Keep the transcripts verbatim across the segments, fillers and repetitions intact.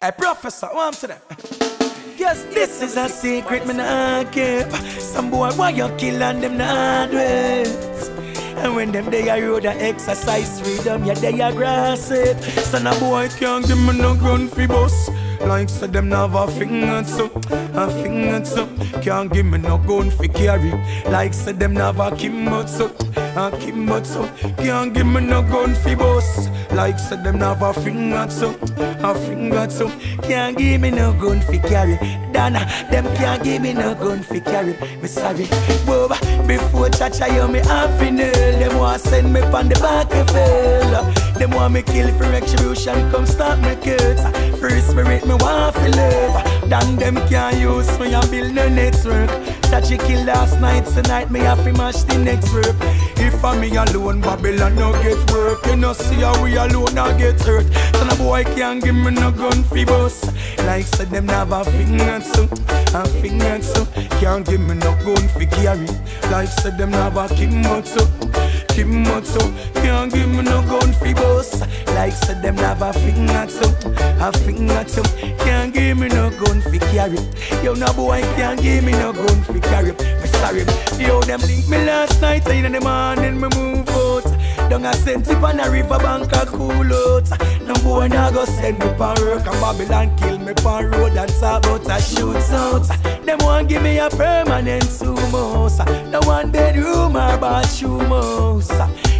Hey, Professor, what I'm saying? Yes, this is a secret me nah keep. Some boy why you kill and them nah do it. And when them they a road a exercise freedom, yeah they a grass it. So no boy can't give me no ground fi boss. Like so them nah have a finger so, a finger so. Can't give me no gun fi carry. Like so them nah have a kimbo so, a kimbo so. Can't give me no gun fi boss. Like so them nah have a finger so, a finger so. Can't give me no gun fi carry. Dana, them can't give me no gun fi carry. Me sorry, Boba. Before Chacha you me happy nail. Them want send me pon the back of hell. Them want me kill for retribution. Come stop me kids. Free spirit me want fi live. Then them can't use me and build no network. That you kill last night, tonight me have to mash the next rap. If I me alone, Babylon no get work. You no see how we alone I get hurt. So no boy can't give me no gun fi boss. Like said them never finger so, a finger so. Can't give me no gun fi carry. Like said them never kimbo so, kimbo so. Can't give me no gun fi boss. Like said them never finger so, a finger so. Can't give me no gun fi carry. Yo no boy can't give me no gun fi carry. Me sorry, yo them link me last night and in the morning me move out. Don't a send tip on a river bank a cool out. No boy nah go send me pan work and Babylon kill me pan road and talk about a shoots out. Them want give me a permanent two-mouse. No one bedroom or bathroom house.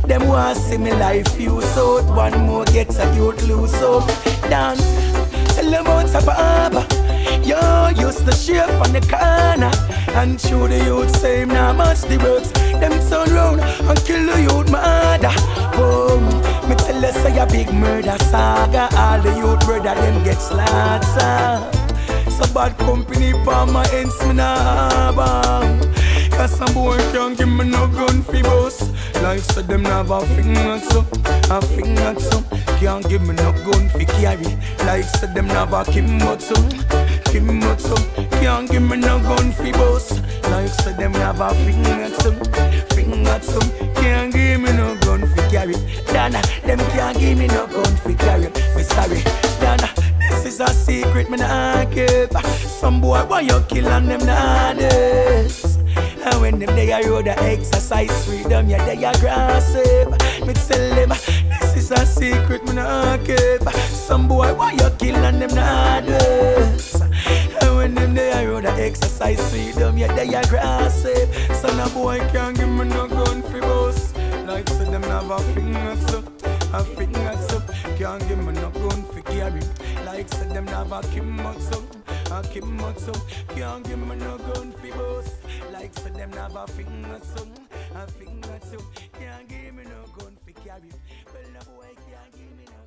Them want see me life use out. One more gets a youth lose up. Down, tell them out of a harbour. Yo, used to shape on the corner. And show the youth same now match the works. Them turn round and kill the youth murder. Oh, me tell you say a big murder saga. All the youth brother them get slaughtered. So bad company for my ends me nah bang. Cause some boy can't give me no gun fi boss. Like so them nah have a finger so, a finger so. Can't give me no gun fi carry. Like so them nah have a kimbo so, kimbo so. Can't give me no gun fi boss. Like so them nah have a finger so, finger so. Can't give me no gun fi carry. Dana, them can't give me no gun fi carry. Me sorry, Dana. This is a secret me nah keep. Some boy why you kill and them nah this. And when them they a road a exercise freedom, yeah they a grass it. Me tell them this is a secret me nah keep. Some boy why you kill and them nah this. And when them they a road a exercise freedom, yeah they a grass it. So no boy can't give me no gun fi boss. Like so them have a finger so, a finger so. Can't give me no gun fi carry. Like so them have a kimbo so, a kimbo so. Can't give me no gun fi boss. Like so them have a finger so, a finger so. Can't give me no gun fi carry. Well no boy can't give me no